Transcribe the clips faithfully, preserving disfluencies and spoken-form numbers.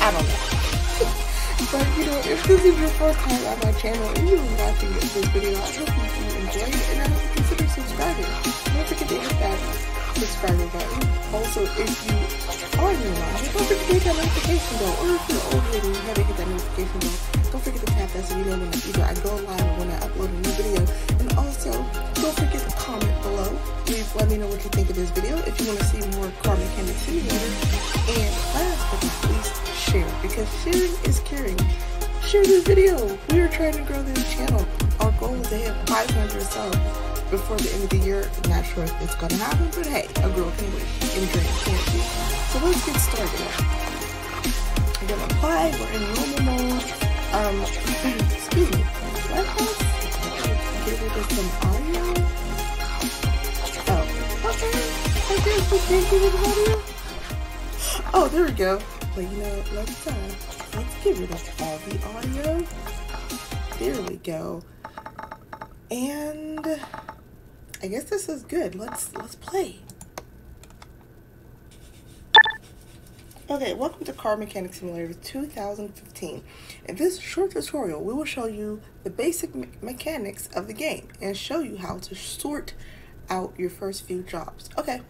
I don't know. But you know, if this is your first time on my channel and you're watching this video, I hope you enjoyed it, and I hope you consider subscribing. Don't forget to hit that subscribe button. Also, if you are new around here, don't forget to hit that notification bell, or if you're old here and you haven't hit that notification bell, don't forget to tap that so you know when either I go live or when I upload a new video. And also, don't forget to comment below. Please let me know what you think of this video, if you want to see more Car Mechanic Simulator. And last but not least, share, because sharing is caring. Share this video. We are trying to grow this channel. Our goal is to hit five hundred subs before the end of the year. I'm not sure if it's gonna happen, but hey, a girl can wish and dream, can't she? So let's get started. I'm gonna apply, we're in normal mode. Um, excuse me, let's give it some audio. Oh, okay, I guess we can't give it audio. Oh, there we go. But you know, let's, uh, let's give it up all the audio. There we go. And I guess this is good. Let's let's play. Okay, welcome to Car Mechanic Simulator two thousand fifteen. In this short tutorial, we will show you the basic me mechanics of the game and show you how to sort out your first few jobs. Okay,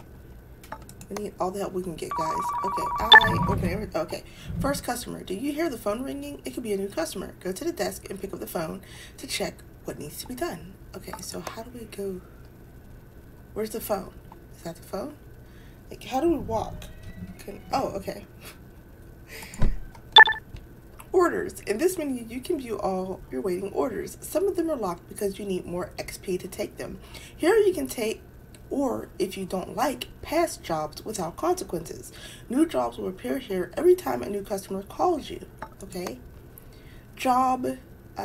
we need all the help we can get, guys. Okay, I open everything. Okay, first customer. Do you hear the phone ringing? It could be a new customer. Go to the desk and pick up the phone to check what needs to be done. Okay, so how do we go? Where's the phone? Is that the phone? Like, how do we walk? Can, oh, okay. Orders. In this menu, you can view all your waiting orders. Some of them are locked because you need more X P to take them. Here you can take, or if you don't like, past jobs without consequences. New jobs will appear here every time a new customer calls you. Okay. Job, uh,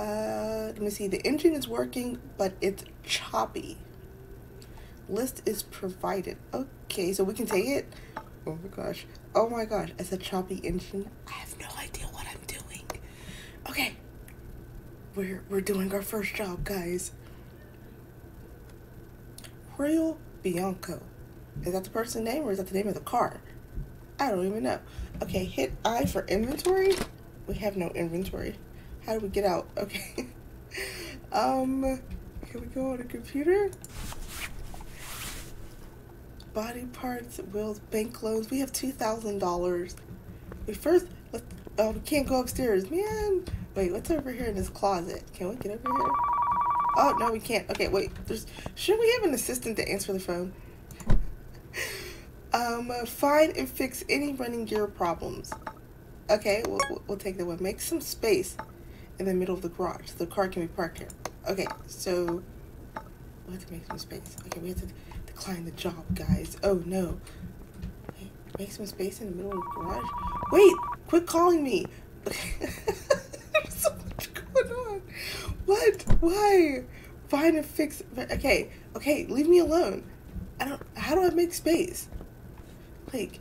let me see, the engine is working, but it's choppy. List is provided. Okay, so we can take it. Oh my gosh. Oh my gosh. It's a choppy engine. I have no idea what I'm doing. Okay. We're we're doing our first job, guys. Royal Bianco. Is that the person's name or is that the name of the car? I don't even know. Okay, hit I for inventory. We have no inventory. How do we get out? Okay. um can we go on a computer? Body parts, wheels, bank loans. We have two thousand dollars. We first, let's, oh, we can't go upstairs, man. Wait, what's over here in this closet? Can we get over here? Oh, no, we can't. Okay, wait. There's, should we have an assistant to answer the phone? um, find and fix any running gear problems. Okay, we'll, we'll take that one. Make some space in the middle of the garage. The car can be parked here. Okay, so we have to make some space. Okay, we have to decline the job, guys. Oh no. Okay, make some space in the middle of the garage. Wait, quit calling me. There's so much going on. What? Why? Find and fix. Okay, okay, leave me alone. I don't, how do I make space? Like,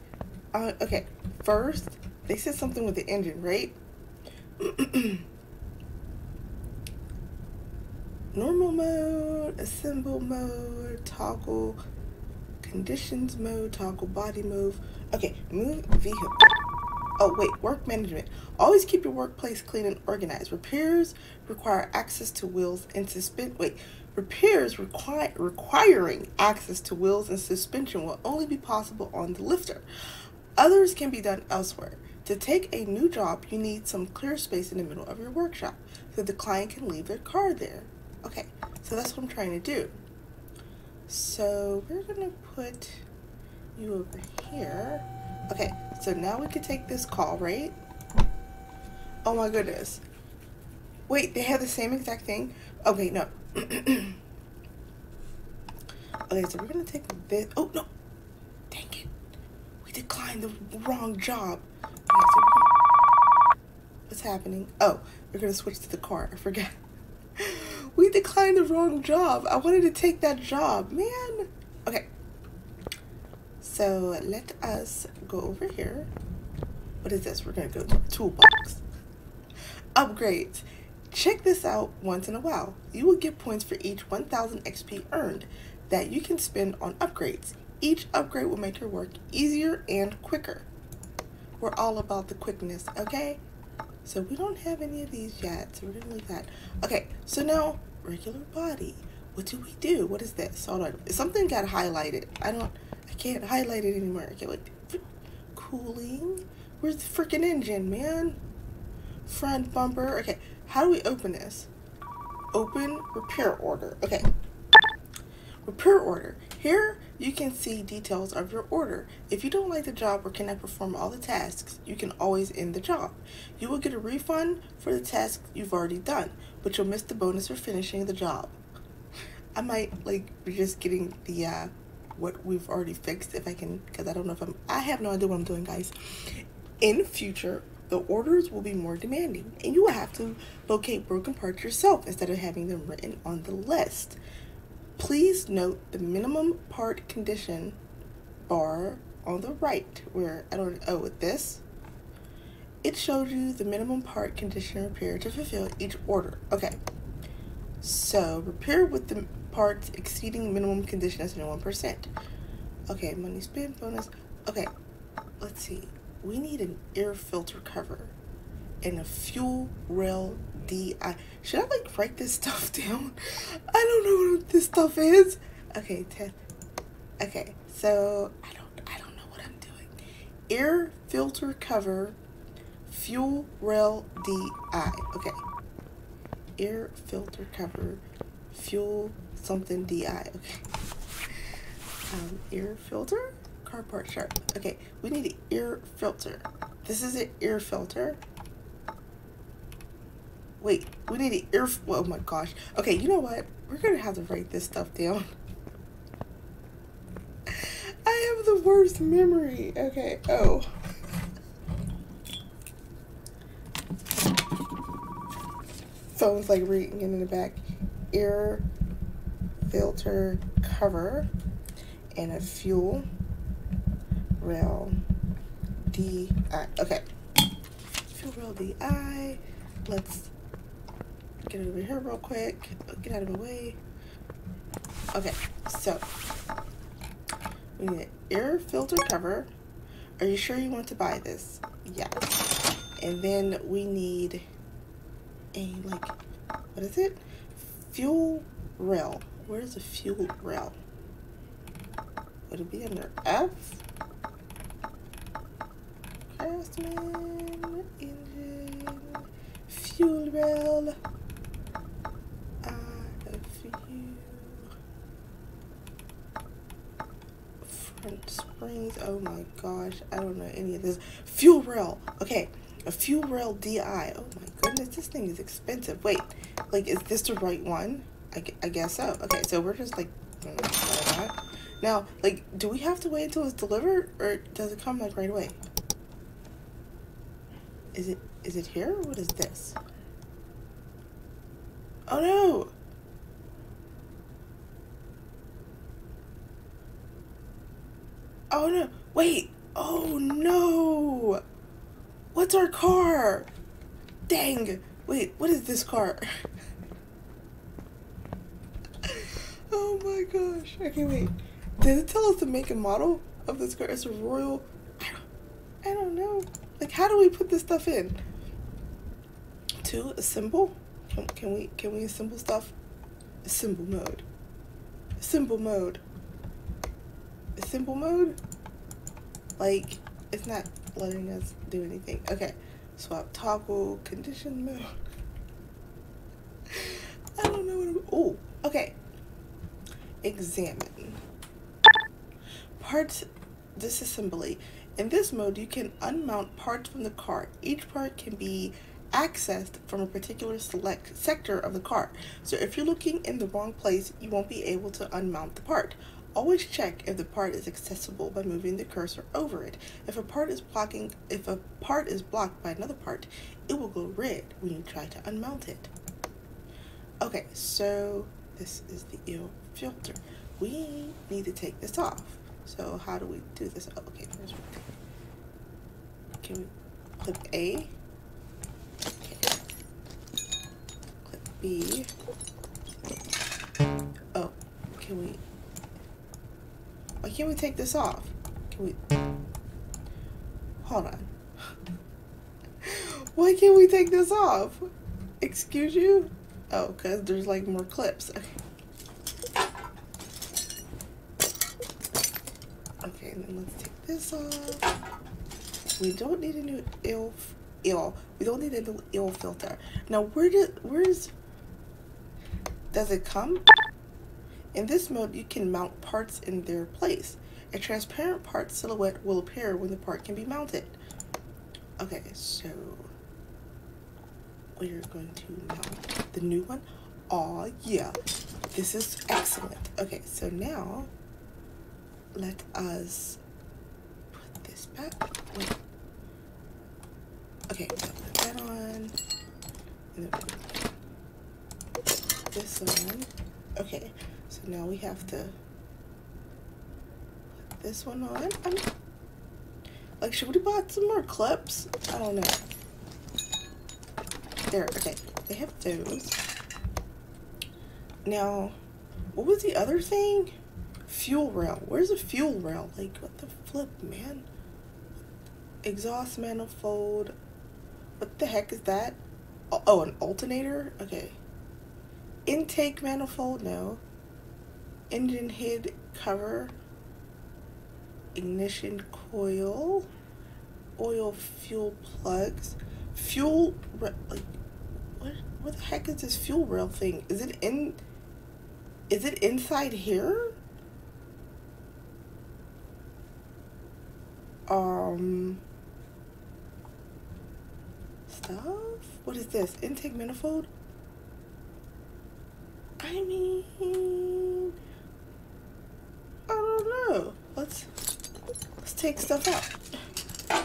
uh, okay, first, they said something with the engine, right? Normal mode, assemble mode, toggle conditions mode, toggle body move. Okay, move vehicle. Oh wait, work management. Always keep your workplace clean and organized. Repairs require access to wheels and suspend. Wait, repairs require requiring access to wheels and suspension will only be possible on the lifter. Others can be done elsewhere. To take a new job, you need some clear space in the middle of your workshop so the client can leave their car there. Okay, so that's what I'm trying to do. So we're gonna put you over here. Okay, so now we can take this call, right? Oh my goodness. Wait, they have the same exact thing? Okay, no. Okay, so we're gonna take this. Oh, no. Dang it. We declined the wrong job. Okay, so gonna... What's happening? Oh, we're gonna switch to the car. I forgot. We declined the wrong job. I wanted to take that job, man. Okay. So let us go over here. What is this? We're going to go to the toolbox. Upgrades. Check this out once in a while. You will get points for each one thousand X P earned that you can spend on upgrades. Each upgrade will make your work easier and quicker. We're all about the quickness, okay? So we don't have any of these yet, so we're gonna leave that. Okay, so now regular body. What do we do? What is that? Hold on. Something got highlighted. I don't I can't highlight it anymore. Okay, like cooling. Where's the freaking engine, man? Front bumper. Okay, how do we open this? Open repair order. Okay. Repair order. Here you can see details of your order. If you don't like the job or cannot perform all the tasks, you can always end the job. You will get a refund for the task you've already done, but you'll miss the bonus for finishing the job. I might like be just getting the uh, what we've already fixed if I can, because I don't know if I'm, I have no idea what I'm doing, guys. In future, the orders will be more demanding and you will have to locate broken parts yourself instead of having them written on the list. Please note the minimum part condition bar on the right where I don't oh with this. It shows you the minimum part condition repair to fulfill each order. Okay. So repair with the parts exceeding minimum condition is one percent. Okay, money spent bonus. Okay, let's see. We need an air filter cover and a fuel rail D I. Should I like write this stuff down? I don't know what this stuff is. Okay, ten. Okay, so I don't I don't know what I'm doing. Air filter cover, fuel rail D I. Okay. Air filter cover, fuel something D I. Okay. Um, air filter, car part sharp. Okay, we need an air filter. This is an air filter. Wait, we need an ear... Oh my gosh. Okay, you know what? We're going to have to write this stuff down. I have the worst memory. Okay, oh. Someone's like reading it in the back. Ear filter cover and a fuel rail D I. Okay. Fuel rail D I. Let's... get over here real quick. Get out of the way. Okay, so we need an air filter cover. Are you sure you want to buy this? Yeah. And then we need a like what is it? Fuel rail. Where's the fuel rail? Would it be under F? Craftsman engine fuel rail. Springs. Oh my gosh, I don't know any of this. Fuel rail. Okay, a fuel rail D I. Oh my goodness, this thing is expensive. Wait, like, is this the right one? I, I guess so. Okay, so we're just like now, like, do we have to wait until it's delivered, or does it come like right away? Is it is it here? Or what is this? Oh no. Oh no, wait, oh no, what's our car? Dang, wait, what is this car? Oh my gosh, okay wait, did it tell us the make and model of this car? It's a Royal, I don't, I don't know, like how do we put this stuff in? To assemble, can, can we, can we assemble stuff? Assemble mode, assemble mode. Assemble mode, like it's not letting us do anything. Okay, swap toggle condition mode. I don't know what I'm, oh okay, examine parts disassembly. In this mode you can unmount parts from the car. Each part can be accessed from a particular select sector of the car, so if you're looking in the wrong place you won't be able to unmount the part. Always check if the part is accessible by moving the cursor over it. If a part is blocking, if a part is blocked by another part, it will go red when you try to unmount it. Okay, so this is the air filter. We need to take this off. So how do we do this? Oh, okay, first we can click A, okay. Click B. Oh, can we? Why can't we take this off? Can we? Hold on. Why can't we take this off? Excuse you? Oh, because there's like more clips. Okay. Okay, and then let's take this off. We don't need a new ill ill. We don't need a new ill filter. Now where did where is does it come? In this mode, you can mount parts in their place. A transparent part silhouette will appear when the part can be mounted. Okay, so we're going to mount the new one. Aw, yeah. This is excellent. Okay, so now let us put this back. Wait. Okay, so put that on. And then put this on. Okay, so now we have to put this one on. I'm Like, should we buy some more clips? I don't know. There, okay. They have those. Now, what was the other thing? Fuel rail. Where's the fuel rail? Like, what the flip, man? Exhaust manifold. What the heck is that? Oh, oh an alternator? Okay. Intake manifold? No. Engine head cover. Ignition coil, oil fuel plugs, fuel like what? What the heck is this fuel rail thing? Is it in? Is it inside here? Um, stuff. What is this? Intake manifold. I mean, I don't know. Let's. Let's take stuff out.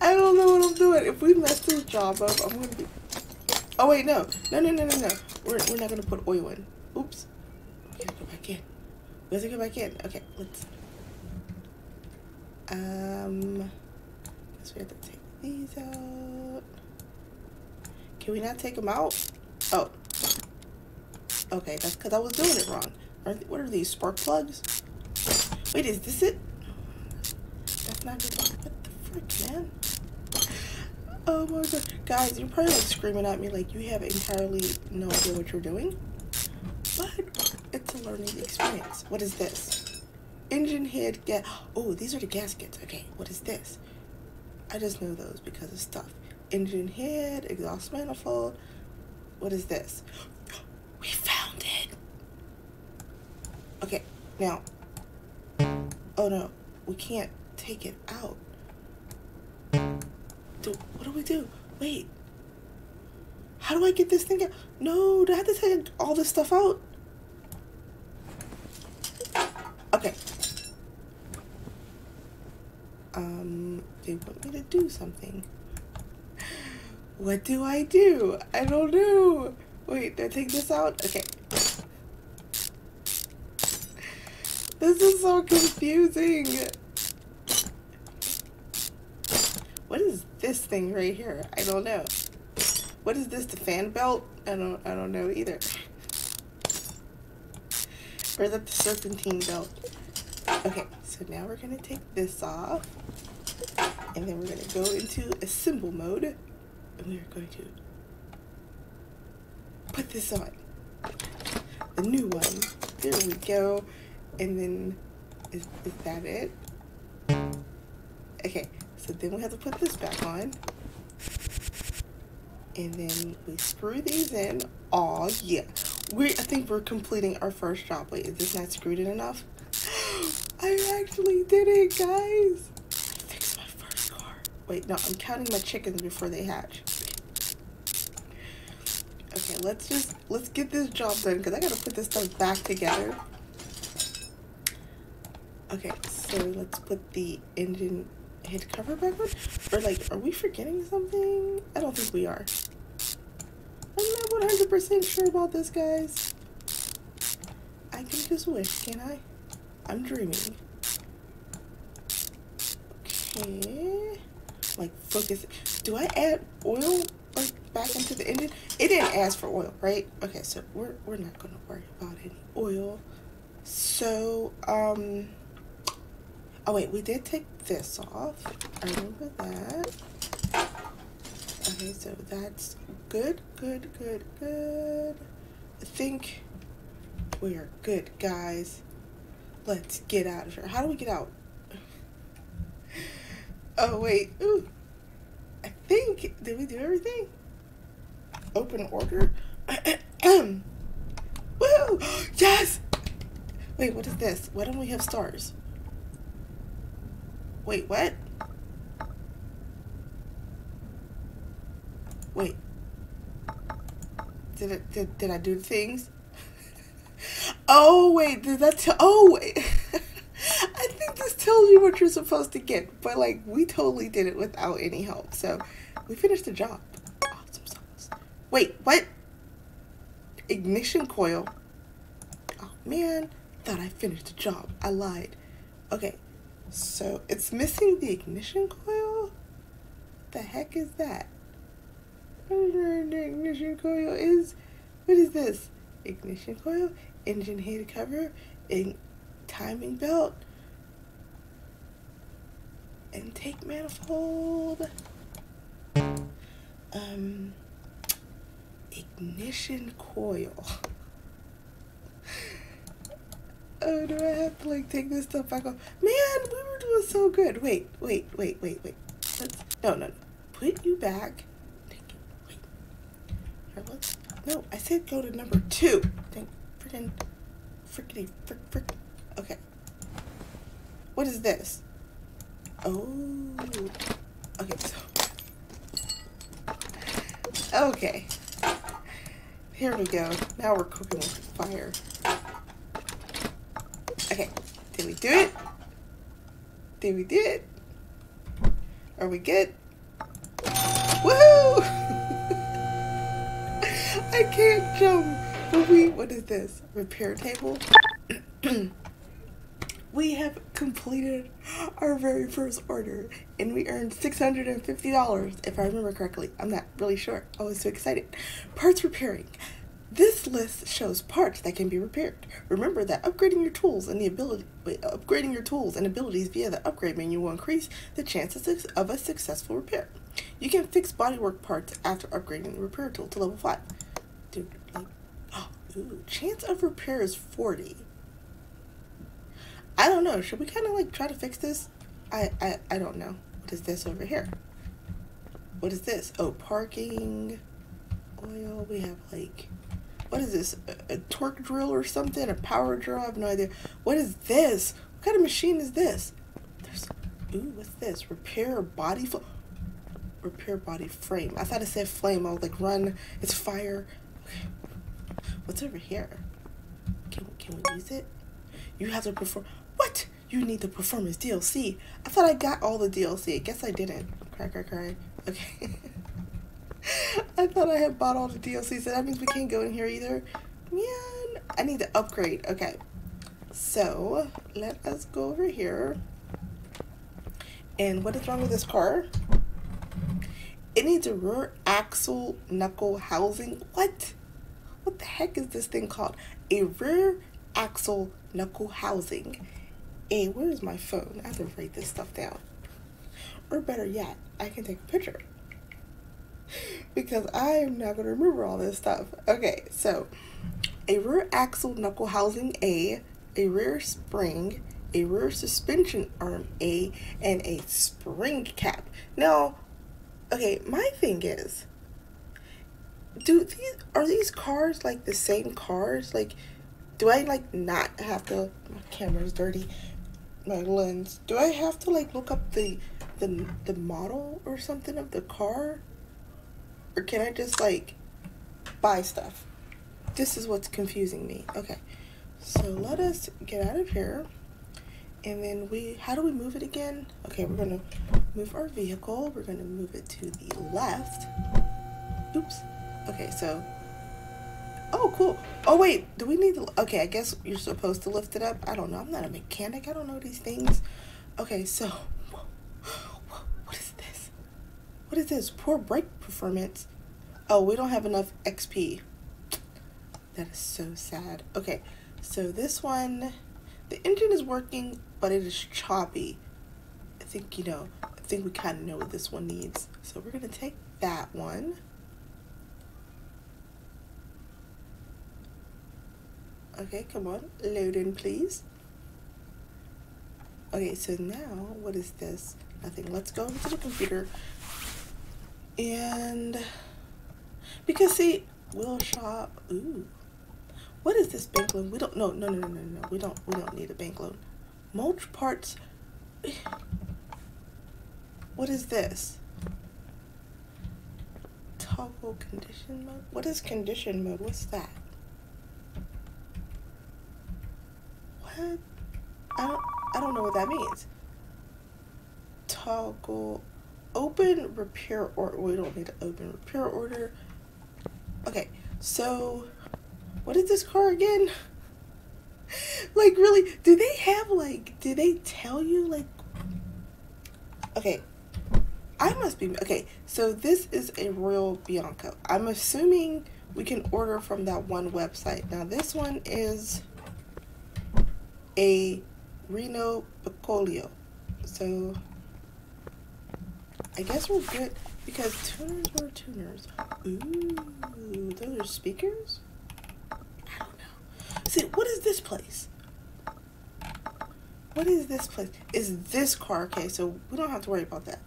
I don't know what I'm doing. If we mess this job up, I'm gonna be. Oh wait, no, no, no, no, no, no. We're we're not gonna put oil in. Oops. We gotta go back in. We gotta go back in. Okay, let's. Um. Guess we have to take these out. Can we not take them out? Oh. Okay, that's because I was doing it wrong. Are th what are these spark plugs? Wait, is this it? That's not good. What the frick, man? Oh my god. Guys, you're probably like screaming at me like you have entirely no idea what you're doing. But it's a learning experience. What is this? Engine head gas. Oh, these are the gaskets. Okay, what is this? I just know those because of stuff. Engine head, exhaust manifold. What is this? We found it. Okay, now. Oh no, we can't take it out. Do, what do we do? Wait. How do I get this thing out? No, do I have to take all this stuff out? Okay. Um, they want me to do something. What do I do? I don't know. Wait, did I take this out? Okay. This is so confusing. What is this thing right here? I don't know. What is this? The fan belt? I don't. I don't know either. Or is that the serpentine belt? Okay. So now we're gonna take this off, and then we're gonna go into assemble mode, and we are going to put this on. The new one. There we go. And then, is, is that it? Okay, so then we have to put this back on. And then we screw these in. Aw, yeah. We, I think we're completing our first job. Wait, is this not screwed in enough? I actually did it, guys. I fixed my first car. Wait, no, I'm counting my chickens before they hatch. Okay, let's just, let's get this job done because I gotta put this stuff back together. Okay, so let's put the engine head cover back on. Or like, are we forgetting something? I don't think we are. I'm not one hundred percent sure about this, guys. I can just wish, can't I? I'm dreaming. Okay. Like, focus. Do I add oil like back into the engine? It didn't ask for oil, right? Okay, so we're, we're not going to worry about any oil. So, um... Oh wait, we did take this off. I remember that. Okay, so that's good, good, good, good. I think we are good, guys. Let's get out of here. How do we get out? Oh wait, ooh. I think, did we do everything? Open order. Woo! Yes! Wait, what is this? Why don't we have stars? Wait, what? Wait. Did it did, did I do things? Oh wait, did that tell oh wait I think this tells you what you're supposed to get, but like we totally did it without any help. So we finished the job. Awesome sauce. Wait, what? Ignition coil. Oh man, thought I finished the job. I lied. Okay. So it's missing the ignition coil? The heck is that? I don't know where the ignition coil is. What is this? Ignition coil, engine head cover, and timing belt, intake manifold, um, ignition coil. Oh, do I have to like take this stuff back off? Man, we were doing so good. Wait, wait, wait, wait, wait. Let's no, no, no. Put you back. Take it. Wait. Here, let's. No, I said go to number two. Thank freaking, freaking, frick, frick. Okay. What is this? Oh. Okay. So. Okay. Here we go. Now we're cooking with fire. Okay, did we do it? Did we do it? Are we good? Woohoo! I can't jump. But we, what is this? Repair table? We have completed our very first order and we earned six hundred fifty dollars if I remember correctly. I'm not really sure. I was so excited. Parts repairing. This list shows parts that can be repaired. Remember that upgrading your tools and the ability, upgrading your tools and abilities via the upgrade menu will increase the chances of a successful repair. You can fix bodywork parts after upgrading the repair tool to level five. Dude, like, oh, ooh, chance of repair is forty. I don't know. Should we kind of like try to fix this? I, I I don't know. What is this over here? What is this? Oh, parking, oil. We have like. What is this? A, a torque drill or something? A power drill? I have no idea. What is this? What kind of machine is this? There's, ooh, what's this? Repair body fl- Repair body frame. I thought it said flame. I was like, run. It's fire. Okay. What's over here? Can, can we use it? You have to perform- What? You need the performance D L C. I thought I got all the D L C. I guess I didn't. Cry, cry, cry. Okay. I thought I had bought all the D L C, so that means we can't go in here either. Man, I need to upgrade. Okay, so let us go over here. And what is wrong with this car? It needs a rear axle knuckle housing. What? What the heck is this thing called? A rear axle knuckle housing. And where's my phone? I have to write this stuff down. Or better yet, I can take a picture. Because I am not going to remember all this stuff. Okay, so a rear axle knuckle housing A, a rear spring, a rear suspension arm A, and a spring cap. Now, okay, my thing is, do these are these cars like the same cars? Like, do I like not have to? My camera's dirty. My lens. Do I have to like look up the the the model or something of the car? Or can I just like buy stuff? This is what's confusing me. Okay, so let us get out of here. And then we, how do we move it again? Okay, we're gonna move our vehicle. We're gonna move it to the left. Oops. Okay, so, oh cool. Oh wait, do we need to, okay, I guess you're supposed to lift it up. I don't know, I'm not a mechanic. I don't know these things. Okay, so, what is this? What is this? Poor brake performance. Oh, we don't have enough X P. That is so sad. Okay, so this one, the engine is working, but it is choppy. I think, you know, I think we kind of know what this one needs. So we're going to take that one. Okay, come on, load in please. Okay, so now what is this? Nothing. Let's go into the computer. And because see, we'll shop. Ooh, what is this bank loan? We don't. No, no, no, no, no, no. We don't. We don't need a bank loan. Mulch parts. What is this? Toggle condition mode. What is condition mode? What's that? What? I don't. I don't know what that means. Toggle open repair order. We don't need to open repair order. Okay, so what is this car again? Like, really? Do they have like? Do they tell you like? Okay, I must be okay. So this is a Royal Bianco. I'm assuming we can order from that one website. Now this one is a Reno Picolio, so I guess we're good because tuners were tuners. Ooh, those are speakers? I don't know. See, what is this place? What is this place? Is this car okay? So we don't have to worry about that.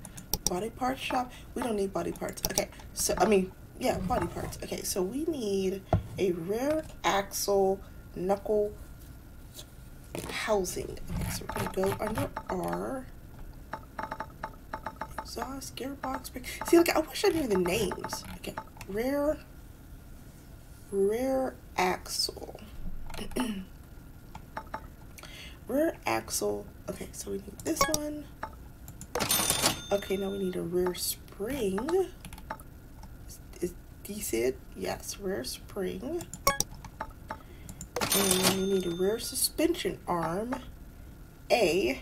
Body parts shop? We don't need body parts. Okay, so I mean, yeah, body parts. Okay, so we need a rear axle knuckle housing. Okay, so we're gonna go under R. Exhaust, gearbox, brake. See, look, I wish I knew the names. Okay, rear, rear axle, rear axle. Okay, so we need this one. Okay, now we need a rear spring. Is, is this it? Yes, rear spring. And we need a rear suspension arm, A,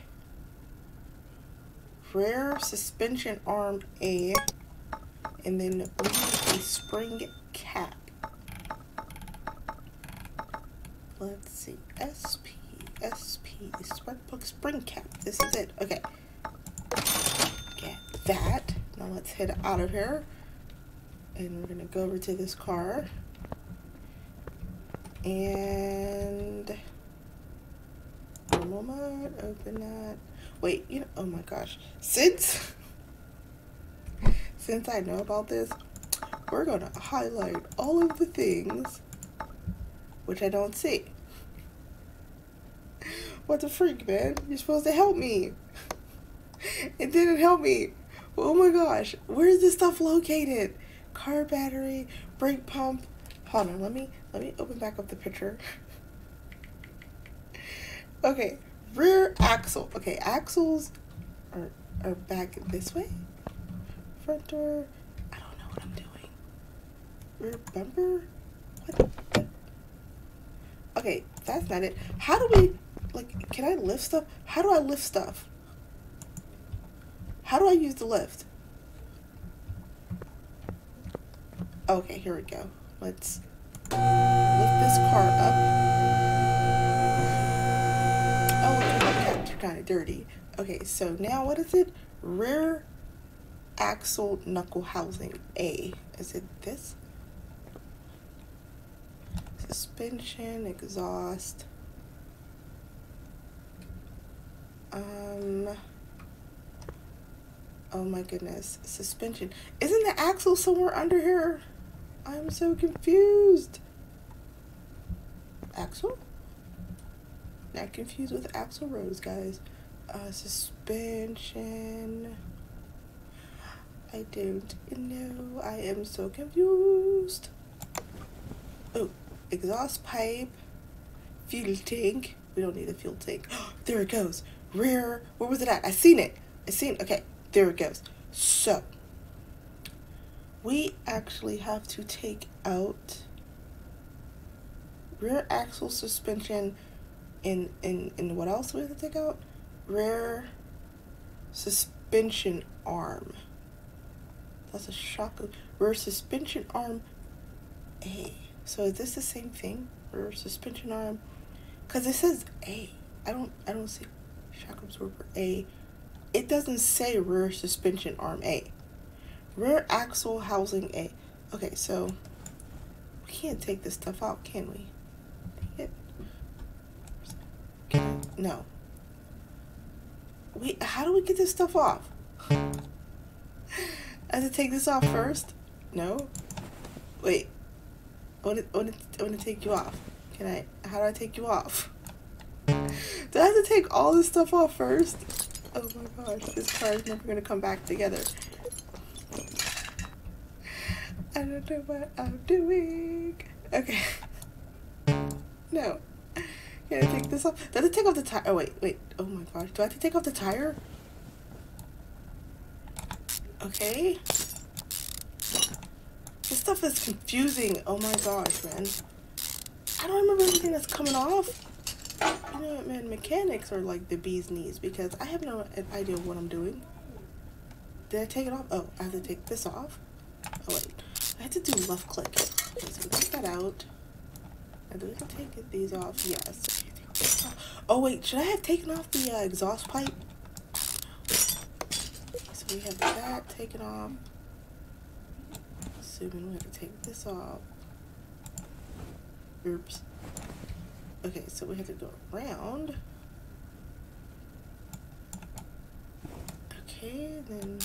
rear suspension arm A, and then we need a spring cap. Let's see, S P, S P, Sparkplug spring cap. This is it. Okay, get that. Now let's head out of here, and we're gonna go over to this car. And normal mode, open that. Wait, you know, oh my gosh. Since since I know about this, we're gonna highlight all of the things which I don't see. What the freak, man? You're supposed to help me. It didn't help me. Oh my gosh, where is this stuff located? Car battery, brake pump. Hold on, let me let me open back up the picture. Okay, rear axle. Okay, axles are are back this way. Front door. I don't know what I'm doing. Rear bumper. What? The? Okay, that's not it. How do we like? Can I lift stuff? How do I lift stuff? How do I use the lift? Okay, here we go. Let's lift this car up. Oh, okay, my caps are kind of dirty. Okay, so now what is it? Rear axle knuckle housing A. Is it this? Suspension, exhaust. Um. Oh my goodness, suspension. Isn't the axle somewhere under here? I'm so confused. Axel? Not confused with Axl Rose, guys. Uh, suspension. I don't know. I am so confused. Oh, exhaust pipe. Fuel tank. We don't need a fuel tank. There it goes. Rear. Where was it at? I seen it. I seen it. Okay, there it goes. So. We actually have to take out rear axle suspension and, and, and what else do we have to take out? Rear suspension arm. That's a shock. Rear suspension arm A. So is this the same thing? Rear suspension arm? Because it says A. I don't I don't see shock absorber A. It doesn't say rear suspension arm A. Rear axle housing A. Okay, so we can't take this stuff out, can we? Take it. Can I? No. Wait, how do we get this stuff off? I have to take this off first? No? Wait. I want to, I want to, I want to take you off. Can I? How do I take you off? Do I have to take all this stuff off first? Oh my gosh, this car is never going to come back together. I don't know what I'm doing. Okay. No. Can I take this off? Do I have to take off the tire? Oh wait, wait. Oh my gosh. Do I have to take off the tire? Okay. This stuff is confusing. Oh my gosh, man. I don't remember anything that's coming off. You know what, man? Mechanics are like the bee's knees because I have no idea what I'm doing. Did I take it off? Oh, I have to take this off. Oh wait, I have to do left click. Okay, so take that out. And do we have to take these off? Yes. Oh wait, should I have taken off the uh, exhaust pipe? So we have that taken off. Assuming we have to take this off. Oops. Okay, so we have to go around. Okay, then.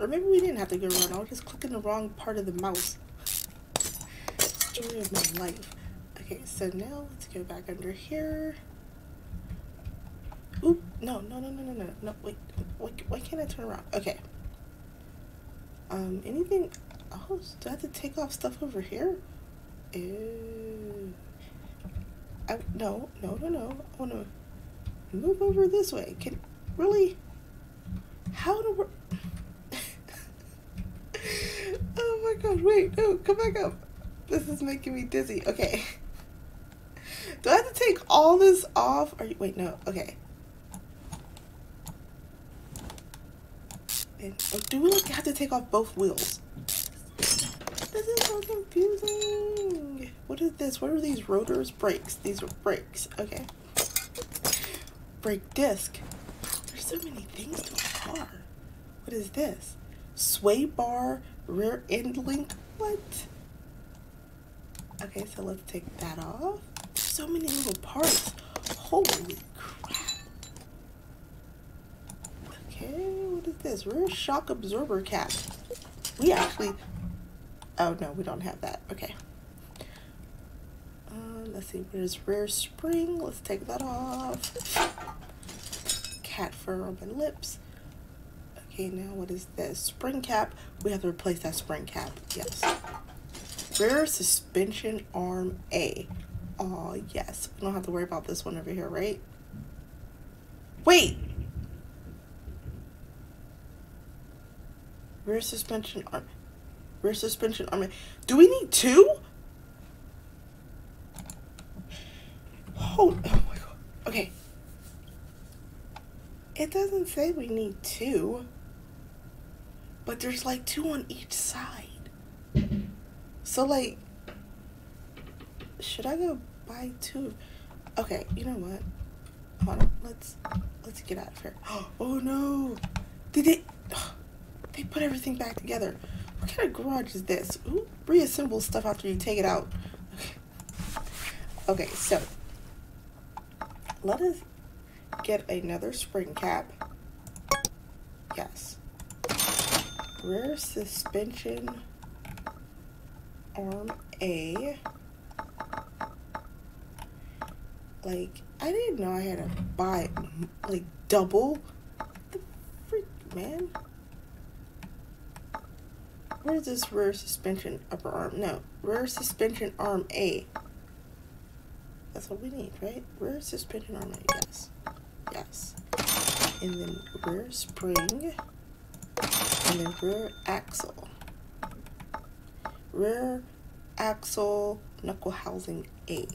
Or maybe we didn't have to go around. I was just clicking the wrong part of the mouse. Story of my life. Okay, so now let's go back under here. Oop, no, no, no, no, no, no, no, wait, wait, why can't I turn around? Okay. Um, anything else? Do I have to take off stuff over here? Ew. I, no, no, no, no. I want to move over this way. Can, really? How do we... Oh my gosh, wait, no, come back up. This is making me dizzy. Okay. Do I have to take all this off? Are you, wait, no, okay. And, oh, do we like have to take off both wheels? This is so confusing. What is this? What are these rotors? Brakes. These are brakes. Okay. Brake disc. There's so many things to a car. What is this? Sway bar, rear end link, what? Okay, so let's take that off. There's so many little parts. Holy crap. Okay, what is this? Rear shock absorber cap. We actually, oh no, we don't have that, okay. Uh, let's see, there's rear spring. Let's take that off. Cat fur on my lips. Okay, now what is this? Spring cap. We have to replace that spring cap. Yes. Rear suspension arm A. Oh, yes. We don't have to worry about this one over here, right? Wait! Rear suspension arm. Rear suspension arm A. Do we need two? Hold. Oh my god. Okay. It doesn't say we need two. But there's like two on each side. So like, should I go buy two? Okay, you know what? Hold on, let's let's get out of here. Oh no! Did they? Oh, they put everything back together. What kind of garage is this? Ooh, reassemble stuff after you take it out. Okay, so let us get another spring cap. Yes. Rear suspension arm A. Like, I didn't know I had to buy, like, double. What the freak, man? Where's this rear suspension upper arm? No, rear suspension arm A. That's what we need, right? Rear suspension arm A, yes. Yes. And then rear spring. And then rear axle. Rear axle knuckle housing A.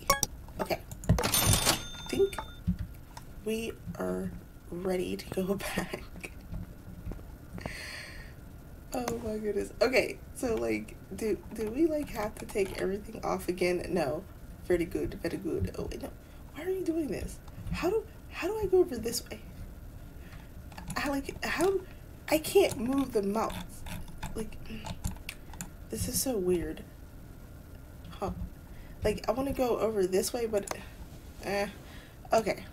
Okay. I think we are ready to go back. Oh my goodness. Okay, so like do do we like have to take everything off again? No. Very good, very good. Oh wait, no. Why are you doing this? How do How do I go over this way? I like how I can't move the mouse. Like this is so weird. Huh. Like I want to go over this way, but eh. Okay.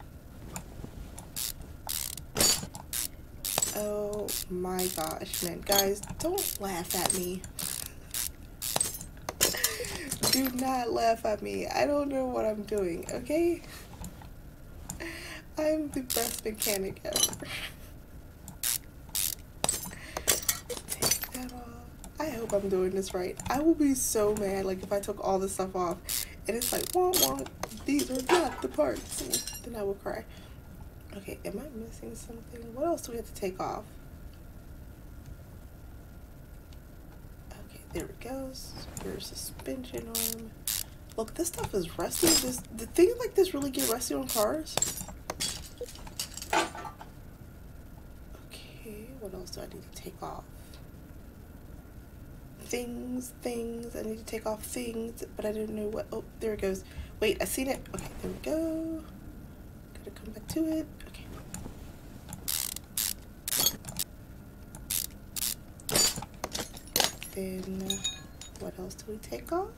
Oh my gosh, man. Guys, don't laugh at me. Do not laugh at me. I don't know what I'm doing, okay? I'm the best mechanic ever. Take that off. I hope I'm doing this right. I will be so mad, like, if I took all this stuff off and it's like, wah, wah, these are not the parts. Then I will cry. Okay, am I missing something? What else do we have to take off? Okay, there it goes. Rear suspension arm. Look, this stuff is rusty. This the things like this really get rusty on cars. Okay, what else do I need to take off? Things, things. I need to take off things, but I don't know what. Oh, there it goes. Wait, I seen it. Okay, there we go. Gotta come back to it. Okay. Then, what else do we take off?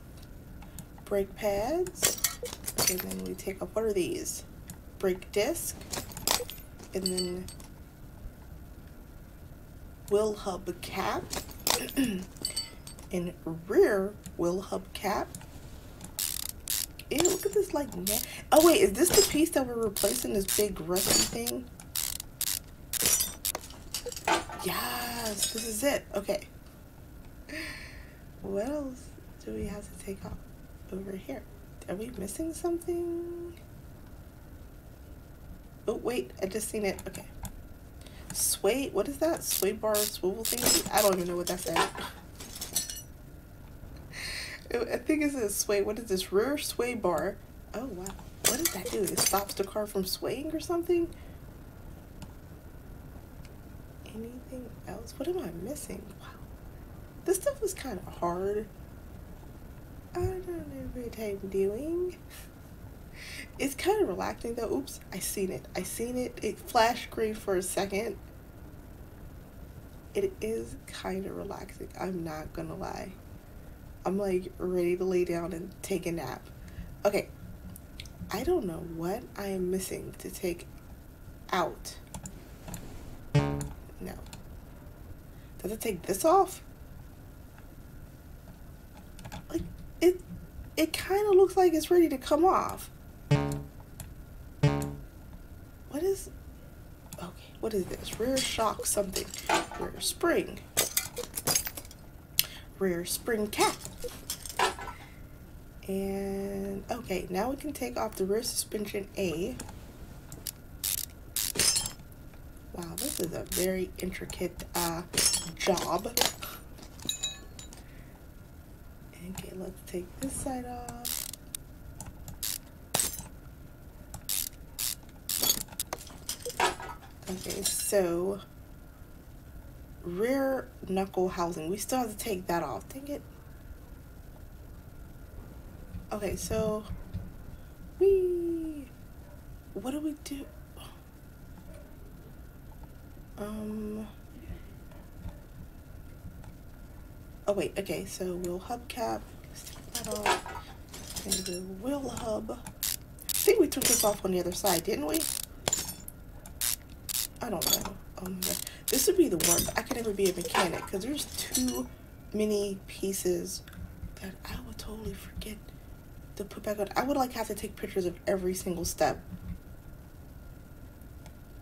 Brake pads. And then we take off, what are these? Brake disc. And then, wheel hub cap. And rear wheel hub cap. Ew, look at this, like, oh wait, is this the piece that we're replacing, this big rusty thing? Yes, this is it. Okay. What else do we have to take off over here? Are we missing something? Oh wait, I just seen it. Okay. Sway, what is that? Sway bar swivel thing? I don't even know what that said. I think it's a sway. What is this? Rear sway bar. Oh wow. What does that do? It stops the car from swaying or something? Anything else? What am I missing? Wow. This stuff was kind of hard. I don't know what I'm doing. It's kind of relaxing though. Oops. I seen it. I seen it. It flashed green for a second. It is kind of relaxing. I'm not going to lie. I'm like ready to lay down and take a nap. Okay, I don't know what I am missing to take out. No. Does it take this off? Like it, it kind of looks like it's ready to come off. What is, okay, what is this? Rear shock something, rear spring. Rear spring cap. And okay, now we can take off the rear suspension A. Wow, this is a very intricate uh, job. Okay, let's take this side off. Okay, so rear knuckle housing, we still have to take that off. Dang it. Okay, so we, what do we do? Um oh wait, okay, so wheel hub cap, take that off. And the wheel hub, I think we took this off on the other side, didn't we? I don't know. Oh my god. This would be the worst. I could never be a mechanic because there's too many pieces that I would totally forget to put back on. I would like have to take pictures of every single step.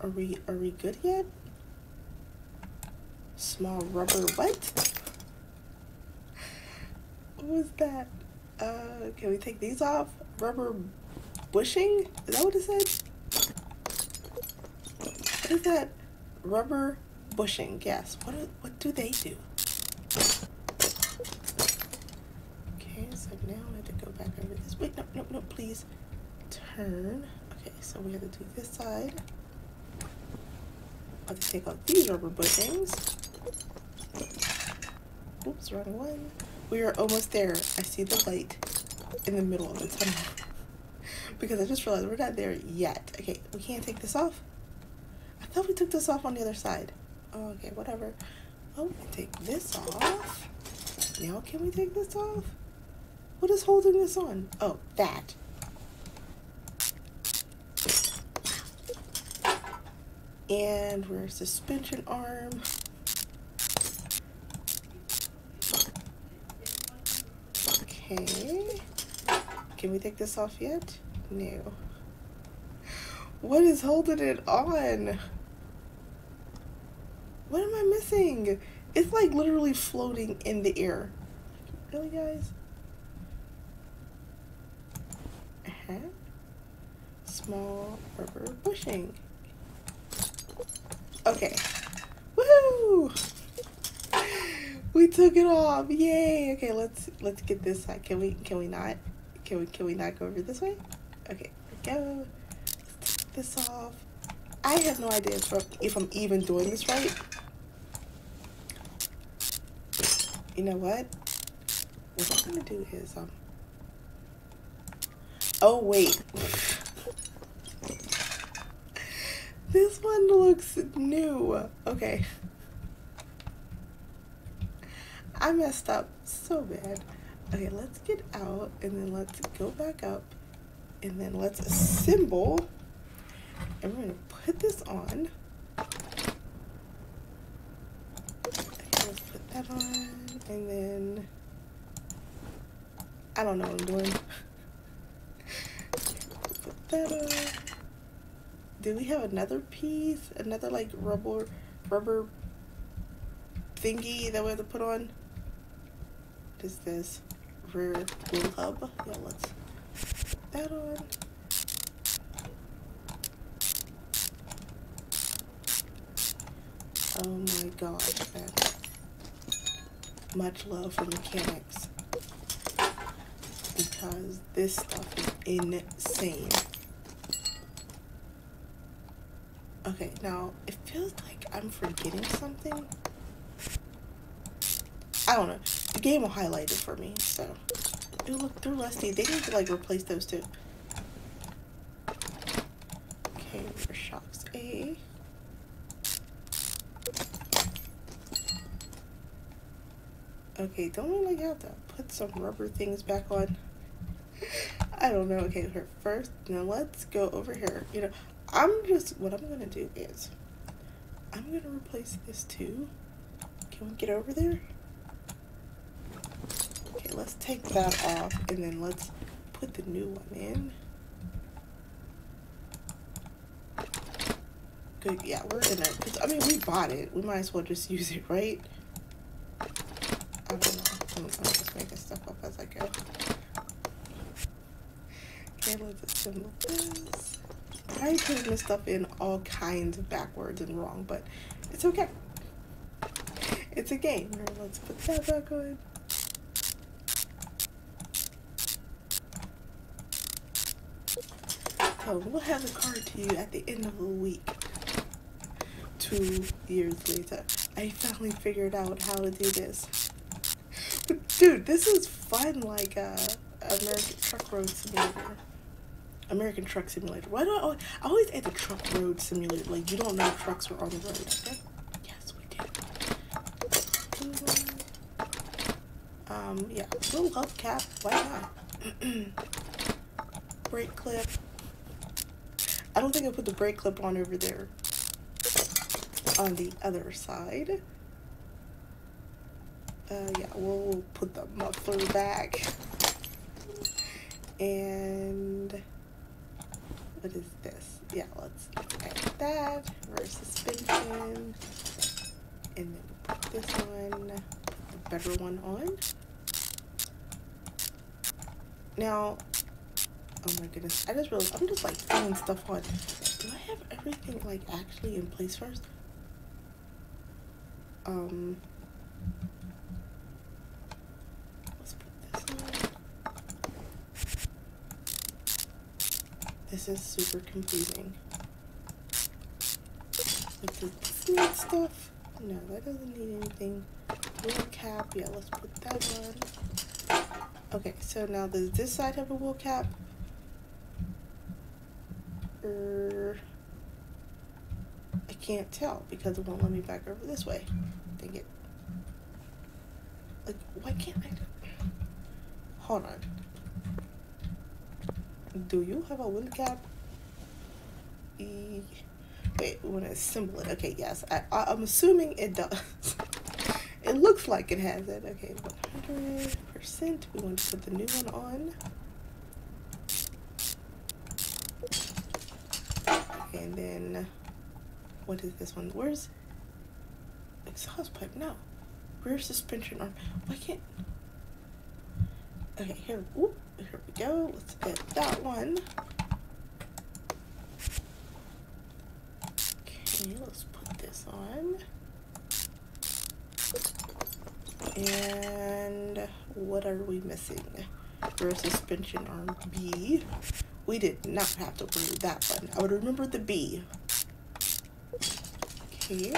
Are we are we good yet? Small rubber what? What was that? Uh, can we take these off? Rubber bushing? Is that what it said? What is that? Rubber bushing, yes. What do, what do they do? Okay, so now I have to go back over this. Wait, no, no, no, please turn. Okay, so we have to do this side. I have to take out these rubber bushings. Oops, wrong one. We are almost there. I see the light in the middle of the tunnel. because I just realized we're not there yet. Okay, we can't take this off. I thought we took this off on the other side. Oh, okay, whatever. Oh, we take this off. Now can we take this off? What is holding this on? Oh, that. And we're suspension arm. Okay. Can we take this off yet? No. What is holding it on? What am I missing? It's like literally floating in the air. Really, guys? Uh-huh. Small rubber bushing. Okay. Woohoo! We took it off. Yay. Okay, let's let's get this side. Can we can we not? Can we can we not go over this way? Okay, here we go. Let's take this off. I have no idea if I'm, if I'm even doing this right. You know what? What I'm gonna do is um oh wait. This one looks new. Okay. I messed up so bad. Okay, let's get out and then let's go back up and then let's assemble. And we're gonna put this on. Okay, let's put that on and then I don't know what I'm doing. Put that on. Do we have another piece? Another like rubber rubber thingy that we have to put on? What is this? Rear wheel hub? Yeah, let's put that on. Oh my god, man. Much love for mechanics. Because this stuff is insane. Okay, now it feels like I'm forgetting something. I don't know. The game will highlight it for me, so. Ooh, look, they're rusty. They need to like replace those two. Okay, for shocks A. Okay, don't we like have to put some rubber things back on? I don't know. Okay, here first. Now let's go over here. You know. I'm just, what I'm gonna do is, I'm gonna replace this too. Can we get over there? Okay, let's take that off and then let's put the new one in. Good, yeah, we're gonna, cause, I mean, we bought it. We might as well just use it, right? I don't know. I'm, I'm just making stuff up as I go. Okay, let's assemble this. I'm putting this stuff in all kinds of backwards and wrong, but it's okay. It's a game. Let's put that back on. So we'll have the card to you at the end of the week. Two years later, I finally figured out how to do this. But dude, this is fun, like uh, American Truck Road Simulator. American Truck Simulator. Why do I always, I always add the Truck Road Simulator? Like, you don't know trucks are on the road. Okay? Yes, we do. Um, yeah. Little hubcap. Why not? Brake clip. I don't think I put the brake clip on over there. On the other side. Uh, yeah, we'll put the muffler back. And... what is this? Yeah, let's add that. Reverse suspension. And then we'll put this one, put the better one on. Now, oh my goodness, I just realized I'm just like throwing stuff on. Do I have everything like actually in place first? Um, let's put this on. This is super confusing. Does this need stuff? No, that doesn't need anything. Wheel cap, yeah, let's put that one. Okay, so now does this side have a wheel cap? over? I can't tell because it won't let me back over this way. Dang it. Like, why can't I do? Hold on. Do you have a wind cap? E Wait, we want to assemble it. Okay, yes. I, I, I'm assuming it does. It looks like it has it. Okay, one hundred percent. We want to put the new one on. And then, what is this one? Where's exhaust pipe? No. Rear suspension arm. Why can't... Okay, here, whoop, here we go. Let's get that one. Okay, let's put this on. And what are we missing? Rear suspension arm B. We did not have to remove that one. I would remember the B. Okay.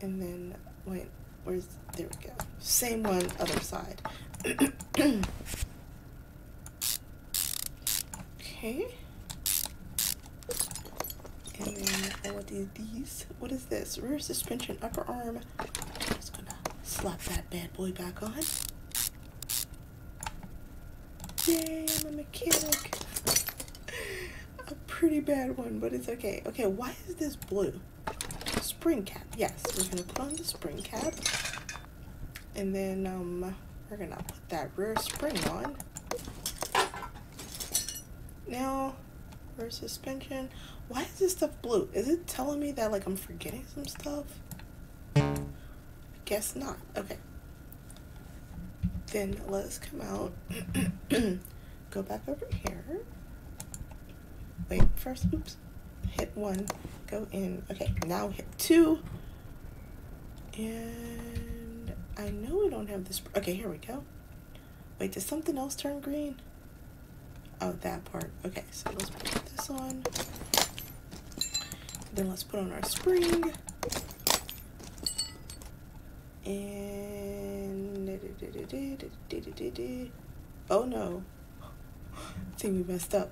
And then, wait, where's, there we go. Same one, other side. Okay. And then, what is these? What is this? Rear suspension, upper arm. I'm just gonna slap that bad boy back on. Yay, I'm a mechanic. A pretty bad one, but it's okay. Okay, why is this blue? Spring cap. Yes, we're gonna put on the spring cap. And then um we're gonna put that rear spring on. Now, rear suspension. Why is this stuff blue? Is it telling me that like I'm forgetting some stuff? I guess not. Okay. Then let's come out, go back over here, wait, first, oops, hit one, go in, okay, now hit two, and I know we don't have this, okay, here we go, wait, does something else turn green? Oh, that part, okay, so let's put this on, then let's put on our spring, and oh no, I think we messed up.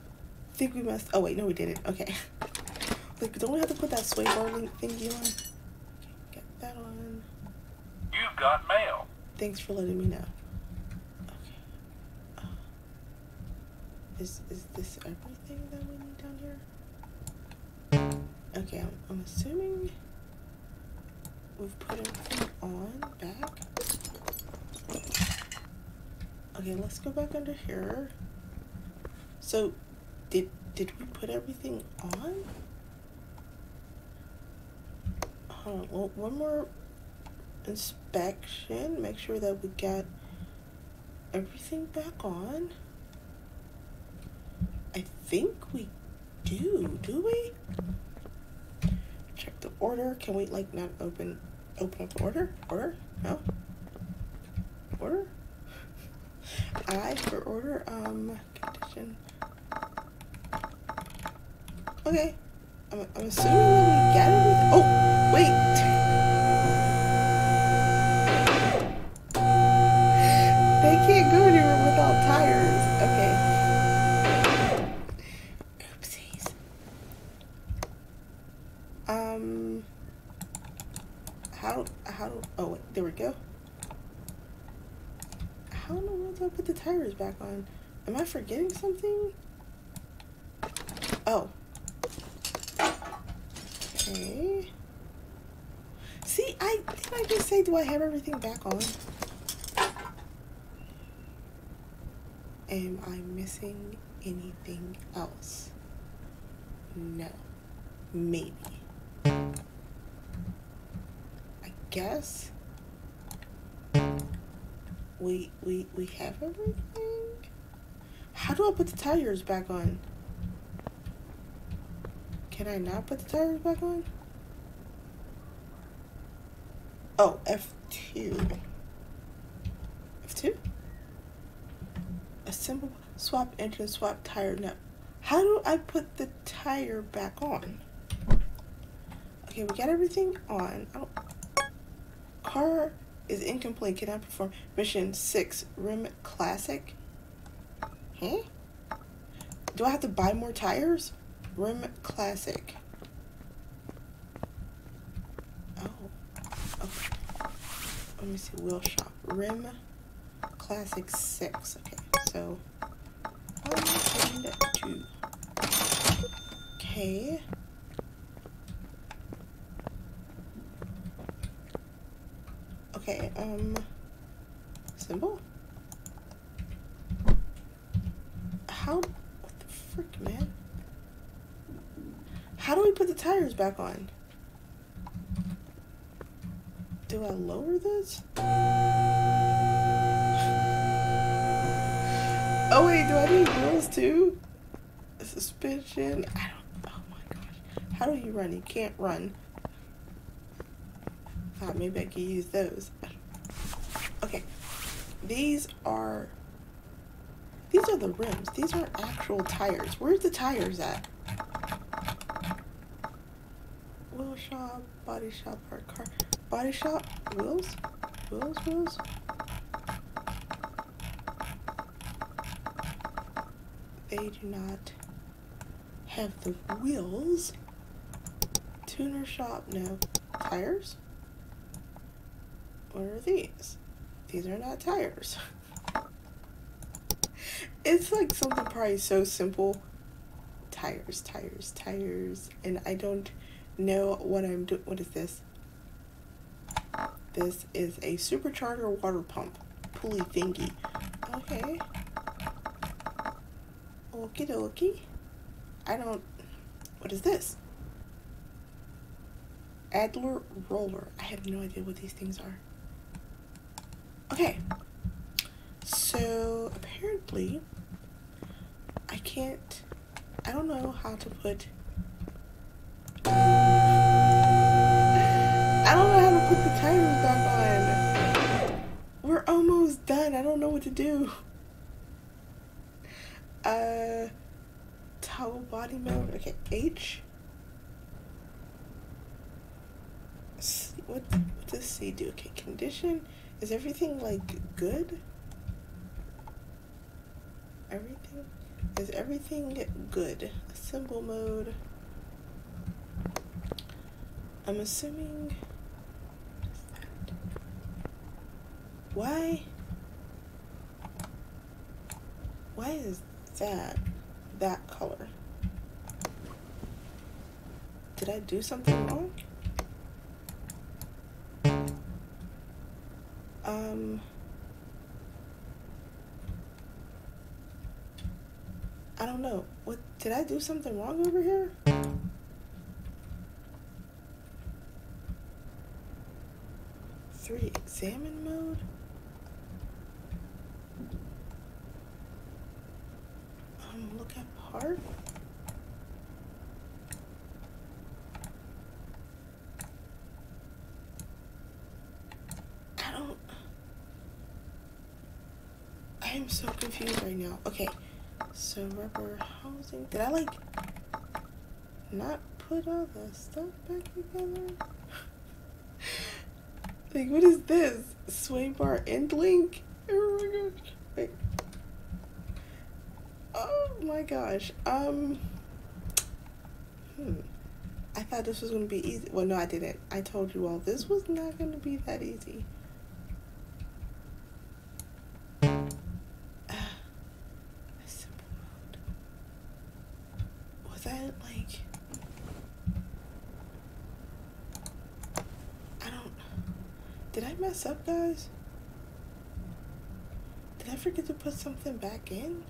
I think we messed oh wait, no we didn't. Okay. Like, don't we have to put that sway bar thingy on? Okay, get that on. You've got mail. Thanks for letting me know. Okay. Uh, is is this everything that we need down here? Okay, I'm, I'm assuming we've put everything on back. Okay, let's go back under here. So, did did we put everything on? Hold on, one more inspection. Make sure that we got everything back on. I think we do, do we? Check the order. Can we, like, not open, open up the order? Order? No? Order? I for order, um, condition. Okay, I'm, I'm assuming we got everything. Oh, wait. They can't go anywhere without tires. Okay. Oopsies. Um, how, how, oh, wait, there we go. I don't know where to put the tires back on. Am I forgetting something? Oh. Okay. See, I did I just say do I have everything back on? Am I missing anything else? No. Maybe. I guess. We, we, we have everything? How do I put the tires back on? Can I not put the tires back on? Oh, F two. F two? Assemble, swap engine, swap tire. No. How do I put the tire back on? Okay, we got everything on. I don't, car is incomplete. Can I perform mission six, rim classic? Huh? Do I have to buy more tires? Rim Classic. Oh, okay. Let me see, wheel shop. Rim Classic six. Okay, so I'm going to okay. Okay, um, symbol? How, what the frick, man? How do we put the tires back on? Do I lower this? Oh wait, do I need wheels too? Suspension, I don't, oh my gosh. How do you run? You can't run. Thought maybe I could use those. Okay, these are these are the rims. These are actual tires. Where's the tires at? Wheel shop, body shop, hard car, body shop, wheels, wheels, wheels. They do not have the wheels. Tuner shop, no tires. What are these? These are not tires. It's like something probably so simple. Tires, tires, tires, and I don't know what I'm doing. What is this? This is a supercharger water pump pulley thingy. Okay. Okie dokie. I don't. What is this? Adler roller. I have no idea what these things are. Okay, so apparently I can't, I don't know how to put, I don't know how to put the timers back on. We're almost done. I don't know what to do. Uh, toggle body mode, okay, H. C, what, what does C do? Okay, condition. Is everything like good? Everything is everything good? Assemble mode. I'm assuming. What is that? Why? Why is that that color? Did I do something wrong? Um, I don't know. What, did I do something wrong over here? Three, examine mode? Um, look at part? I'm so confused right now. Okay, so rubber housing. Did I like not put all the stuff back together? Like, what is this? Sway bar end link? Oh my gosh. Wait. Oh my gosh. Um. Hmm. I thought this was going to be easy. Well, no, I didn't. I told you all this was not going to be that easy. Mess up, guys? Did I forget to put something back in?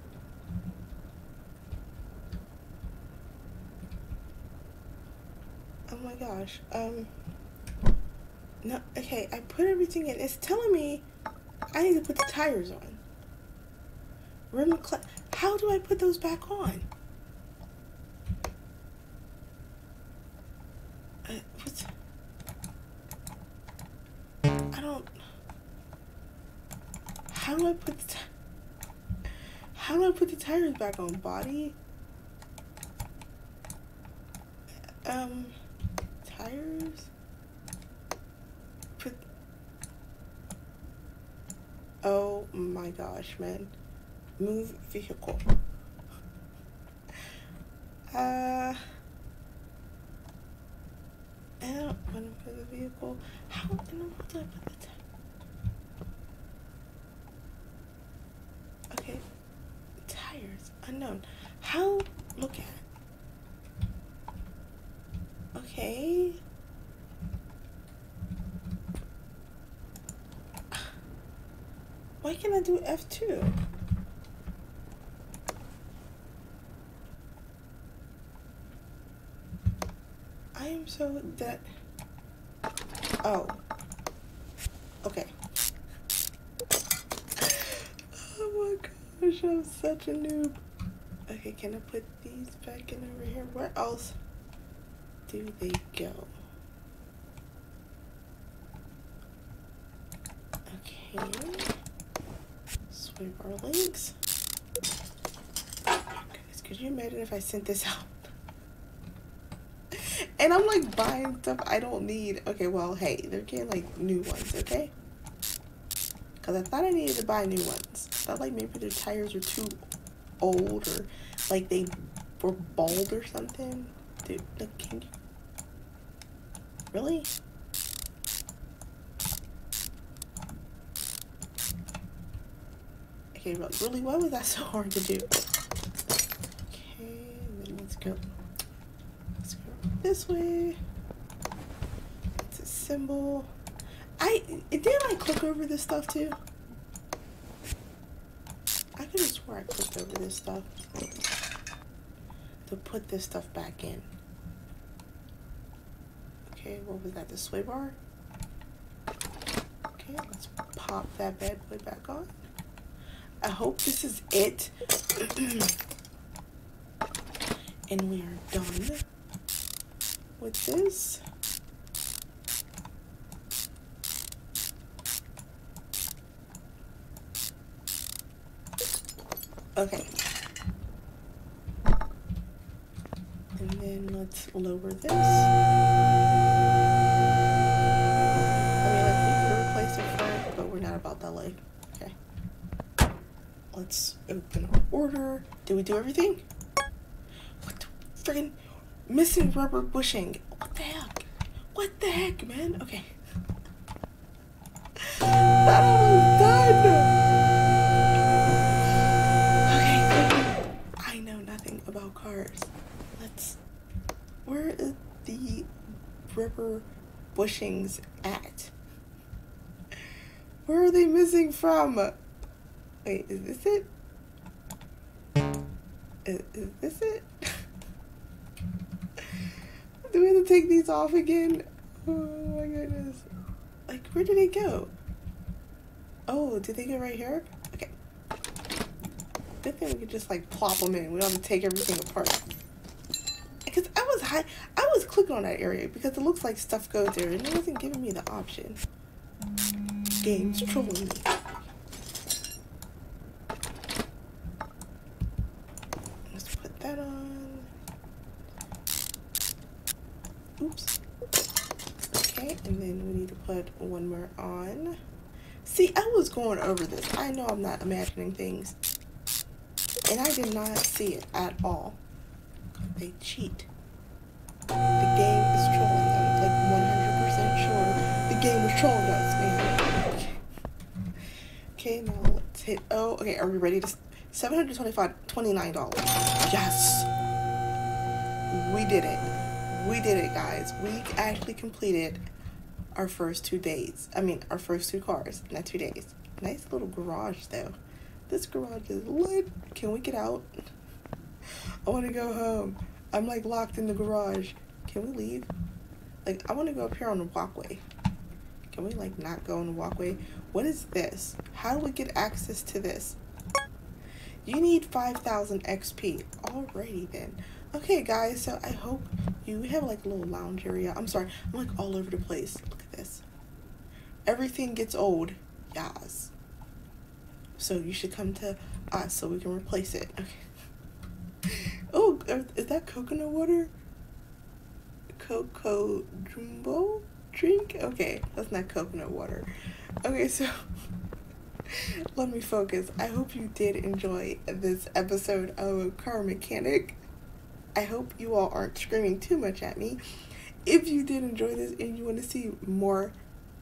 Oh my gosh. Um. No. Okay, I put everything in. It's telling me I need to put the tires on. Rim cla- How do I put those back on? Uh, what's I don't, how do I put the, t how do I put the tires back on? Body, um, tires, put, oh my gosh, man, move vehicle, I Uh, I don't want to put the vehicle. How in the world did I put the tires? Okay, tires unknown. How? Look at it. Okay. Why can't I do F two? I am so that. Oh. Okay. Oh my gosh, I'm such a noob. Okay, can I put these back in over here? Where else do they go? Okay. Swim our links. Oh my goodness, could you imagine if I sent this out? And I'm like buying stuff I don't need. Okay, well, hey, they're getting like new ones, okay? Because I thought I needed to buy new ones. I thought like maybe their tires were too old or like they were bald or something. Dude, like, can you? Really? Okay, but really, why was that so hard to do? Okay, then let's go. This way. It's a symbol. I did I click over this stuff too? I could have sworn I clicked over this stuff to put this stuff back in. Okay, what was that? The sway bar? Okay, let's pop that bad boy back on. I hope this is it. And we are done with this. Okay. And then let's lower this. I mean, like, we could replace it for, but we're not about that life. Okay. Let's open our order. Did we do everything? What the friggin'? Missing rubber bushing. What the heck? What the heck, man? Okay. That was done. Okay, I know nothing about cars. Let's. Where is the rubber bushings at? Where are they missing from? Wait, is this it? Is, is this it? Do we have to take these off again? Oh my goodness. Like, where did they go? Oh, did they go right here? Okay. Good thing we could just like plop them in. We don't have to take everything apart. Because I was high, I was clicking on that area because it looks like stuff goes there and it wasn't giving me the option. Game's trolling me. Let's put that on. Oops. Okay, and then we need to put one more on. See, I was going over this. I know I'm not imagining things. And I did not see it at all. They cheat. The game is trolling them. I'm like one hundred percent sure the game was trolling us, man. Okay. Okay, now let's hit oh, okay, are we ready to seven hundred twenty-five dollars, twenty-nine dollars. Yes! We did it. We did it, guys. We actually completed our first two days. I mean, our first two cars, not two days. Nice little garage, though. This garage is lit. Can we get out? I want to go home. I'm, like, locked in the garage. Can we leave? Like, I want to go up here on the walkway. Can we, like, not go on the walkway? What is this? How do we get access to this? You need five thousand X P. Alrighty, then. Okay, guys, so I hope you have like a little lounge area. I'm sorry, I'm like all over the place. Look at this. Everything gets old. Yes. So you should come to us so we can replace it. Okay. Oh, is that coconut water? Coco Jumbo drink? Okay, that's not coconut water. Okay, so let me focus. I hope you did enjoy this episode of Car Mechanic. I hope you all aren't screaming too much at me. If you did enjoy this and you want to see more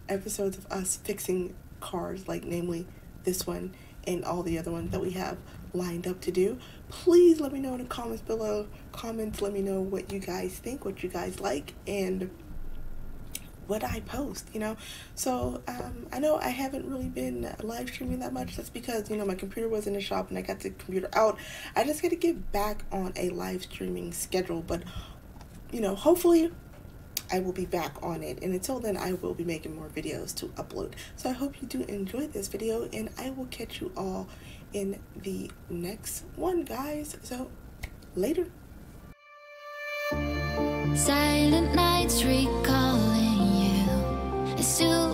episodes of us fixing cars, like namely this one and all the other ones that we have lined up to do, please let me know in the comments below. Comments, let me know what you guys think, what you guys like, and what I post, you know. So um, I know I haven't really been live streaming that much. That's because, you know, my computer was in the shop and I got the computer out. I just got to get back on a live streaming schedule, but you know, hopefully I will be back on it, and until then I will be making more videos to upload. So I hope you do enjoy this video, and I will catch you all in the next one, guys. So later. Silent nights recalling you. It's too